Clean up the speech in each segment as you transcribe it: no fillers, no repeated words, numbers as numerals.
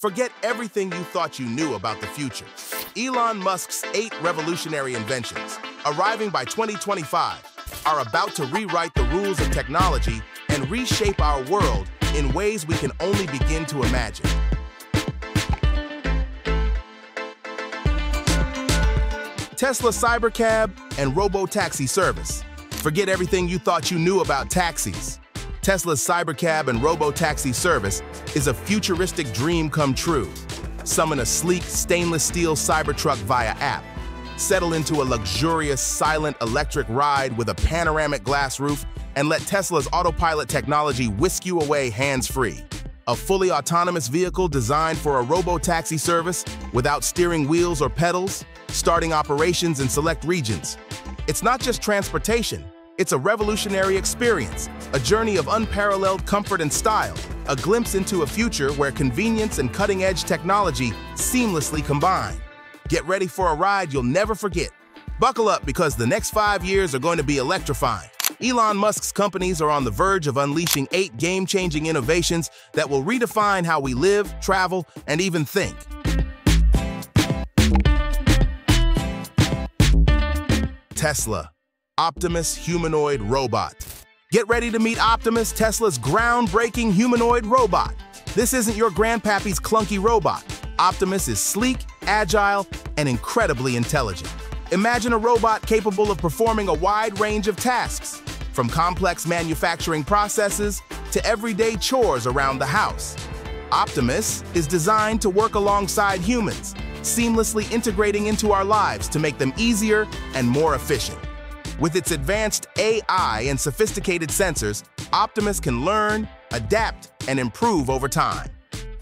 Forget everything you thought you knew about the future. Elon Musk's 8 revolutionary inventions, arriving by 2025, are about to rewrite the rules of technology and reshape our world in ways we can only begin to imagine. Tesla Cybercab and RoboTaxi service. Forget everything you thought you knew about taxis. Tesla's Cybercab and RoboTaxi service is a futuristic dream come true. Summon a sleek, stainless steel Cybertruck via app. Settle into a luxurious, silent electric ride with a panoramic glass roof and let Tesla's autopilot technology whisk you away hands-free. A fully autonomous vehicle designed for a RoboTaxi service without steering wheels or pedals, starting operations in select regions. It's not just transportation. It's a revolutionary experience, a journey of unparalleled comfort and style, a glimpse into a future where convenience and cutting-edge technology seamlessly combine. Get ready for a ride you'll never forget. Buckle up because the next 5 years are going to be electrifying. Elon Musk's companies are on the verge of unleashing 8 game-changing innovations that will redefine how we live, travel, and even think. Tesla. Optimus humanoid robot. Get ready to meet Optimus, Tesla's groundbreaking humanoid robot. This isn't your grandpappy's clunky robot. Optimus is sleek, agile, and incredibly intelligent. Imagine a robot capable of performing a wide range of tasks, from complex manufacturing processes to everyday chores around the house. Optimus is designed to work alongside humans, seamlessly integrating into our lives to make them easier and more efficient. With its advanced AI and sophisticated sensors, Optimus can learn, adapt, and improve over time.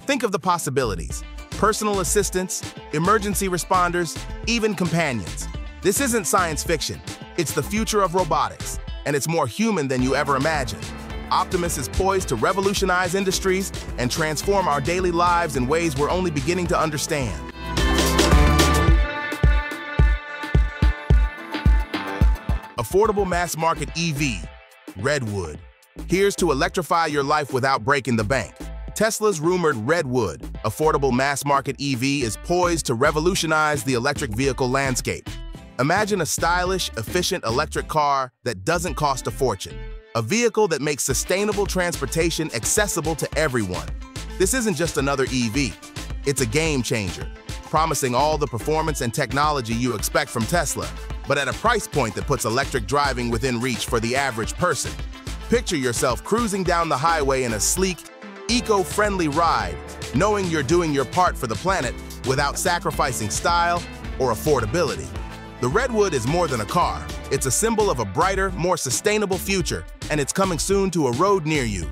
Think of the possibilities: personal assistants, emergency responders, even companions. This isn't science fiction. It's the future of robotics, and it's more human than you ever imagined. Optimus is poised to revolutionize industries and transform our daily lives in ways we're only beginning to understand. Affordable mass-market EV, Redwood. Here's to electrify your life without breaking the bank. Tesla's rumored Redwood, affordable mass-market EV, is poised to revolutionize the electric vehicle landscape. Imagine a stylish, efficient electric car that doesn't cost a fortune. A vehicle that makes sustainable transportation accessible to everyone. This isn't just another EV. It's a game-changer, promising all the performance and technology you expect from Tesla, but at a price point that puts electric driving within reach for the average person. Picture yourself cruising down the highway in a sleek, eco-friendly ride, knowing you're doing your part for the planet without sacrificing style or affordability. The Redwood is more than a car. It's a symbol of a brighter, more sustainable future, and it's coming soon to a road near you.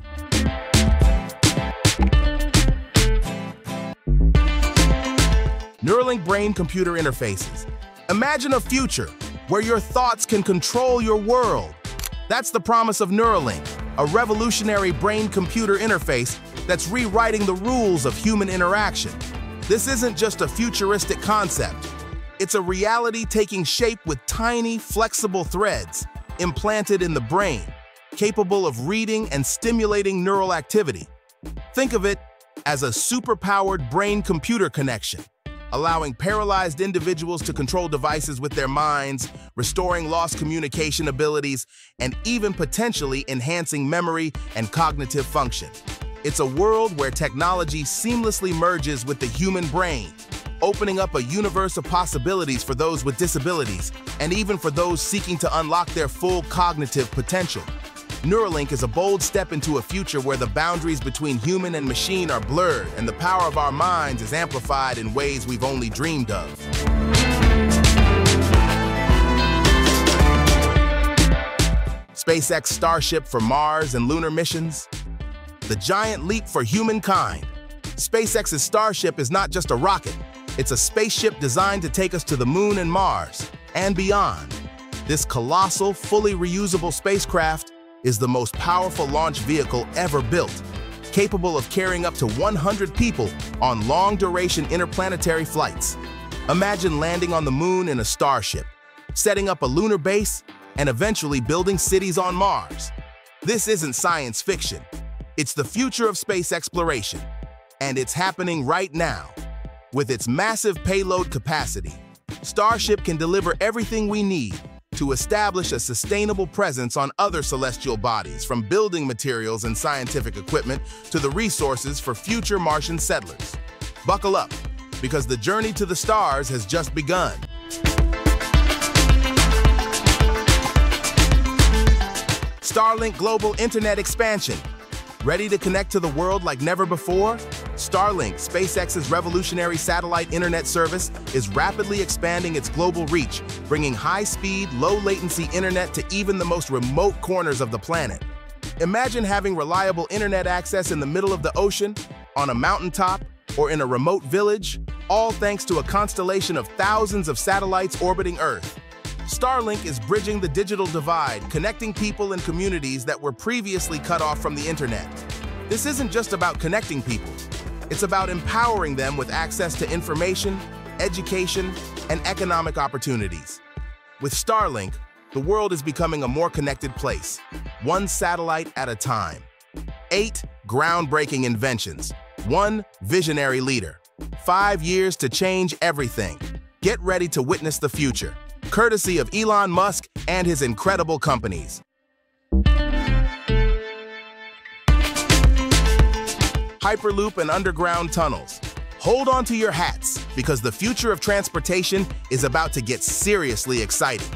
Neuralink brain-computer interfaces. Imagine a future where your thoughts can control your world. That's the promise of Neuralink, a revolutionary brain-computer interface that's rewriting the rules of human interaction. This isn't just a futuristic concept. It's a reality taking shape with tiny, flexible threads implanted in the brain, capable of reading and stimulating neural activity. Think of it as a superpowered brain-computer connection, allowing paralyzed individuals to control devices with their minds, restoring lost communication abilities, and even potentially enhancing memory and cognitive function. It's a world where technology seamlessly merges with the human brain, opening up a universe of possibilities for those with disabilities, and even for those seeking to unlock their full cognitive potential. Neuralink is a bold step into a future where the boundaries between human and machine are blurred and the power of our minds is amplified in ways we've only dreamed of. SpaceX Starship for Mars and lunar missions. The giant leap for humankind. SpaceX's Starship is not just a rocket. It's a spaceship designed to take us to the moon and Mars and beyond. This colossal, fully reusable spacecraft is the most powerful launch vehicle ever built, capable of carrying up to 100 people on long-duration interplanetary flights. Imagine landing on the moon in a Starship, setting up a lunar base, and eventually building cities on Mars. This isn't science fiction. It's the future of space exploration. And it's happening right now. With its massive payload capacity, Starship can deliver everything we need to establish a sustainable presence on other celestial bodies, from building materials and scientific equipment to the resources for future Martian settlers. Buckle up, because the journey to the stars has just begun. Starlink global internet expansion. Ready to connect to the world like never before? Starlink, SpaceX's revolutionary satellite internet service, is rapidly expanding its global reach, bringing high-speed, low-latency internet to even the most remote corners of the planet. Imagine having reliable internet access in the middle of the ocean, on a mountaintop, or in a remote village, all thanks to a constellation of thousands of satellites orbiting Earth. Starlink is bridging the digital divide, connecting people and communities that were previously cut off from the internet. This isn't just about connecting people. It's about empowering them with access to information, education, and economic opportunities. With Starlink, the world is becoming a more connected place, one satellite at a time. 8 groundbreaking inventions, 1 visionary leader, 5 years to change everything. Get ready to witness the future, courtesy of Elon Musk and his incredible companies. Hyperloop and underground tunnels. Hold on to your hats, because the future of transportation is about to get seriously exciting.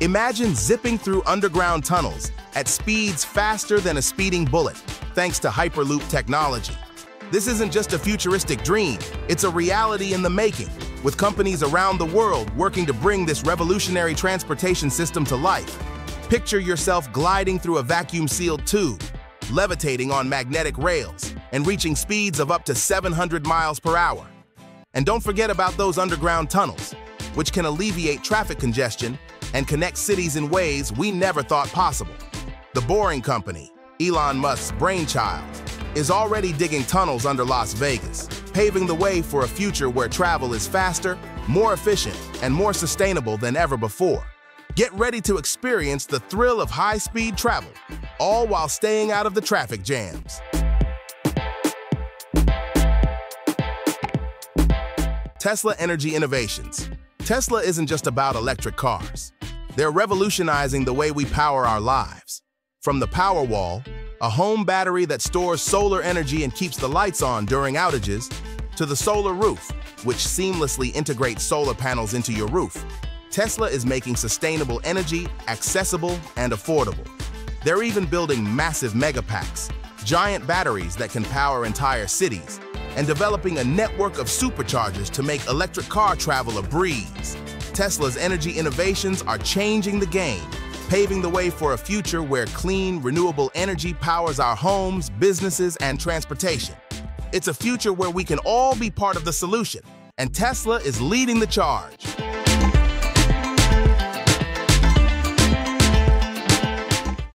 Imagine zipping through underground tunnels at speeds faster than a speeding bullet, thanks to Hyperloop technology. This isn't just a futuristic dream, it's a reality in the making, with companies around the world working to bring this revolutionary transportation system to life. Picture yourself gliding through a vacuum-sealed tube, levitating on magnetic rails, and reaching speeds of up to 700 miles per hour. And don't forget about those underground tunnels, which can alleviate traffic congestion and connect cities in ways we never thought possible. The Boring Company, Elon Musk's brainchild, is already digging tunnels under Las Vegas, paving the way for a future where travel is faster, more efficient, and more sustainable than ever before. Get ready to experience the thrill of high-speed travel, all while staying out of the traffic jams. Tesla energy innovations. Tesla isn't just about electric cars. They're revolutionizing the way we power our lives. From the Powerwall, a home battery that stores solar energy and keeps the lights on during outages, to the Solar Roof, which seamlessly integrates solar panels into your roof, Tesla is making sustainable energy accessible and affordable. They're even building massive Megapacks, giant batteries that can power entire cities, and developing a network of superchargers to make electric car travel a breeze. Tesla's energy innovations are changing the game, paving the way for a future where clean, renewable energy powers our homes, businesses, and transportation. It's a future where we can all be part of the solution, and Tesla is leading the charge.